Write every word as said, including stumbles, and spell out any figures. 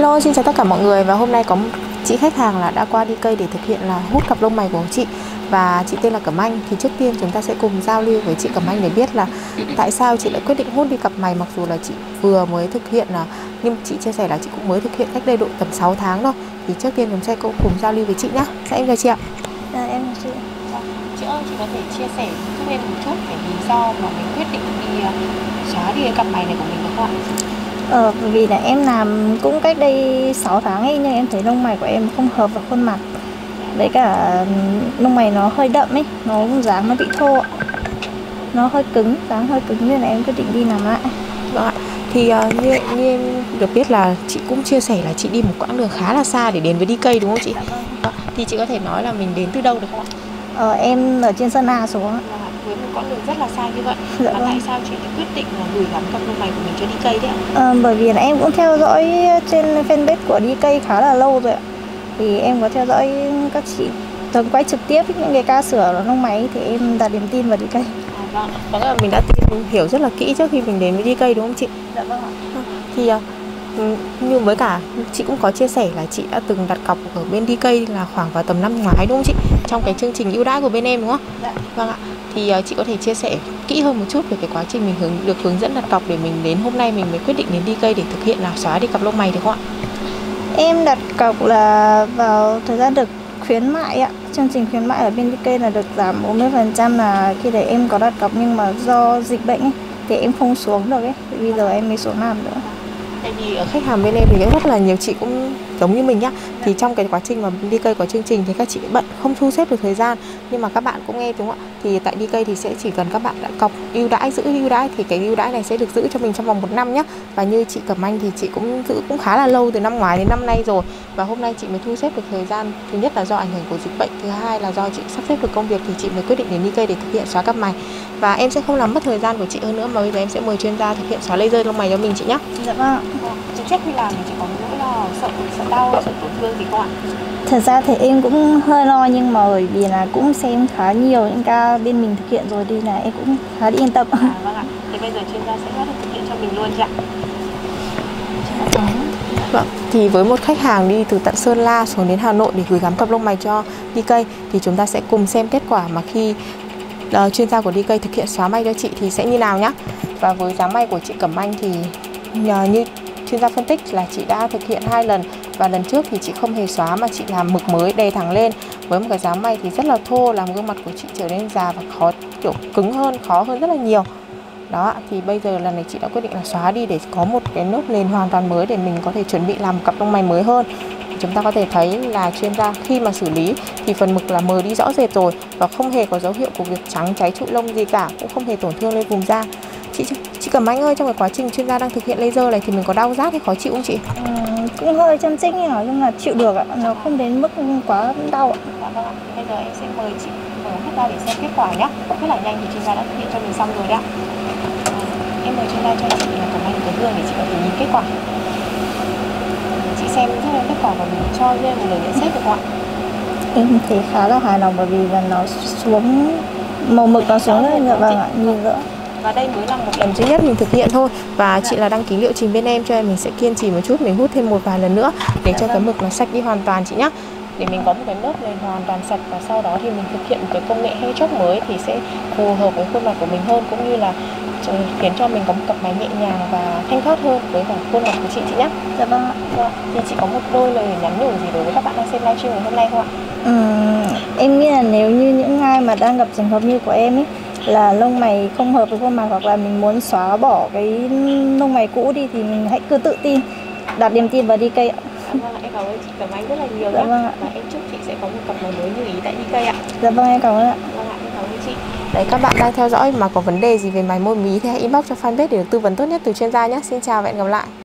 Hello, xin chào tất cả mọi người. Và hôm nay có một chị khách hàng là đã qua đê ca để thực hiện là hút cặp lông mày của chị, và chị tên là Cẩm Anh. Thì trước tiên chúng ta sẽ cùng giao lưu với chị Cẩm Anh để biết là tại sao chị lại quyết định hút đi cặp mày, mặc dù là chị vừa mới thực hiện, là nhưng chị chia sẻ là chị cũng mới thực hiện cách đây độ tầm sáu tháng thôi. Thì trước tiên chúng ta sẽ cùng giao lưu với chị nhá. Dạ, em chào chị ạ. Dạ, em chào chị. Chị ơi, chị có thể chia sẻ giúp em một chút về lý do mà mình quyết định đi xóa đi cái cặp mày này của mình được không ạ? Ờ, vì là em làm cũng cách đây sáu tháng ấy, nhưng em thấy lông mày của em không hợp vào khuôn mặt. Với cả lông mày nó hơi đậm ấy, nó dáng nó bị thô ạ. Nó hơi cứng, dáng hơi cứng nên là em quyết định đi làm lại. Vâng ạ. Thì uh, như, như em được biết là chị cũng chia sẻ là chị đi một quãng đường khá là xa để đến với đê ca đúng không chị? Vâng. Thì chị có thể nói là mình đến từ đâu được không ạ? Ờ, em ở trên Sơn La xuống ạ. Với một con đường rất là xa như vậy, dạ, và vâng. Tại sao chị quyết định là gửi gắm cặp lông mày của mình cho đê ca đấy ạ? À, bởi vì là em cũng theo dõi trên fanpage của đê ca khá là lâu rồi ạ. Thì em có theo dõi các chị thường quay trực tiếp những cái ca sửa lông máy, thì em đặt niềm tin vào đê ca. À, vâng, có nghĩa là mình đã tìm hiểu rất là kỹ trước khi mình đến với đê ca đúng không chị? Dạ vâng ạ. À, thì như với cả chị cũng có chia sẻ là chị đã từng đặt cọc ở bên đê ca là khoảng vào tầm năm ngoái đúng không chị? Trong cái chương trình ưu đãi của bên em đúng không? Dạ. Vâng ạ. Thì chị có thể chia sẻ kỹ hơn một chút về cái quá trình mình hướng được hướng dẫn đặt cọc để mình đến hôm nay mình mới quyết định đến đê ca để thực hiện là xóa đi cặp lông mày được không ạ? Em đặt cọc là vào thời gian được khuyến mại ạ. Chương trình khuyến mại ở bên đê ca là được giảm bốn mươi phần trăm là khi đấy em có đặt cọc, nhưng mà do dịch bệnh ấy, thì em không xuống được ấy. Bây giờ em mới xuống làm nữa. Tại vì ở khách hàng bên em thì rất là nhiều chị cũng giống như mình nhá. Thì trong cái quá trình mà đê ca có chương trình thì các chị bận không thu xếp được thời gian. Nhưng mà các bạn cũng nghe đúng không ạ? Thì tại đê ca thì sẽ chỉ cần các bạn đã cọc ưu đãi, giữ ưu đãi, thì cái ưu đãi này sẽ được giữ cho mình trong vòng một năm nhá. Và như chị Cẩm Anh thì chị cũng giữ cũng khá là lâu, từ năm ngoái đến năm nay rồi. Và hôm nay chị mới thu xếp được thời gian. Thứ nhất là do ảnh hưởng của dịch bệnh, thứ hai là do chị sắp xếp được công việc thì chị mới quyết định đến đê ca để thực hiện xóa cặp mày. Và em sẽ không làm mất thời gian của chị hơn nữa, mà bây giờ em sẽ mời chuyên gia thực hiện xóa laser lông mày cho mình chị nhá. Dạ vâng ạ. Chị trước khi làm thì chị có nỗi lo sợ, sợ đau, sợ tổn thương gì không ạ? Thật ra thì em cũng hơi lo, nhưng mà bởi vì là cũng xem khá nhiều những ca bên mình thực hiện rồi đi là em cũng khá yên tâm. À, vâng ạ. Thì bây giờ chuyên gia sẽ bắt đầu thực hiện cho mình luôn chị ạ. Vâng, thì với một khách hàng đi từ tận Sơn La xuống đến Hà Nội để gửi gắm cặp lông mày cho đê ca, thì chúng ta sẽ cùng xem kết quả mà khi uh, chuyên gia của đê ca thực hiện xóa mày cho chị thì sẽ như nào nhá. Và với dáng mày của chị Cẩm Anh thì nhờ như chuyên gia phân tích là chị đã thực hiện hai lần, và lần trước thì chị không hề xóa mà chị làm mực mới đè thẳng lên, với một cái dáng mày thì rất là thô, làm gương mặt của chị trở nên già và khó, kiểu cứng hơn, khó hơn rất là nhiều. Đó, thì bây giờ lần này chị đã quyết định là xóa đi để có một cái nốt nền hoàn toàn mới để mình có thể chuẩn bị làm cặp lông mày mới hơn. Chúng ta có thể thấy là chuyên gia khi mà xử lý thì phần mực là mờ đi rõ rệt rồi, và không hề có dấu hiệu của việc trắng cháy trụi lông gì cả, cũng không hề tổn thương lên vùng da. Chị chị Cẩm Anh ơi, trong cái quá trình chuyên gia đang thực hiện laser này thì mình có đau rát hay khó chịu không chị? Ừ, cũng hơi châm chích nhỏ, nhưng mà chịu được ạ, nó không đến mức quá đau ạ. Dạ vâng ạ, bây giờ em sẽ mời chị mở mắt ra để xem kết quả nhé. Rất là nhanh thì chuyên gia đã thực hiện cho mình xong rồi đấy ạ. Em mời chuyên gia cho chị là Cẩm Anh cái gương để chị có thể nhìn kết quả. Chị xem rất là kết quả và mình cho riêng một lời nhận xét được không ạ? Em thấy khá là hài lòng bởi vì là nó xuống, màu mực nó xuống rất là vâng ạ, nhìn nữa. Và đây mới là một lần duy nhất mình thực hiện thôi. Và dạ, chị là đăng ký liệu trình bên em cho em, mình sẽ kiên trì một chút, mình hút thêm một vài lần nữa để dạ, cho vâng, cái mực nó sạch đi hoàn toàn chị nhé. Để mình có một cái nốt lên hoàn toàn sạch, và sau đó thì mình thực hiện một cái công nghệ hay chóp mới thì sẽ phù hợp với khuôn mặt của mình hơn, cũng như là khiến cho mình có một cặp mày nhẹ nhàng và thanh thoát hơn với cả khuôn mặt của chị chị nhé. Dạ vâng ạ. Dạ. Thì chị có một đôi lời nhắn nhủ gì đối với các bạn đang xem livestream ngày hôm nay không ạ? Ừ, em nghĩ là nếu như những ai mà đang gặp trường hợp như của em ấy, là lông mày không hợp với khuôn mặt, hoặc là mình muốn xóa bỏ cái lông mày cũ đi, thì mình hãy cứ tự tin, đặt niềm tin vào đê ca ạ. Dạ vâng, em cảm ơn chị Cẩm Anh rất là nhiều. Dạ vâng ạ. Và em chúc chị sẽ có một cặp mày mới như ý tại đê ca ạ. Dạ vâng, em cảm ơn ạ. Vâng ạ, em cảm ơn chị. Đấy, các bạn đang theo dõi mà có vấn đề gì về mày môi mí thì hãy inbox cho fanpage để được tư vấn tốt nhất từ chuyên gia nhé. Xin chào và hẹn gặp lại.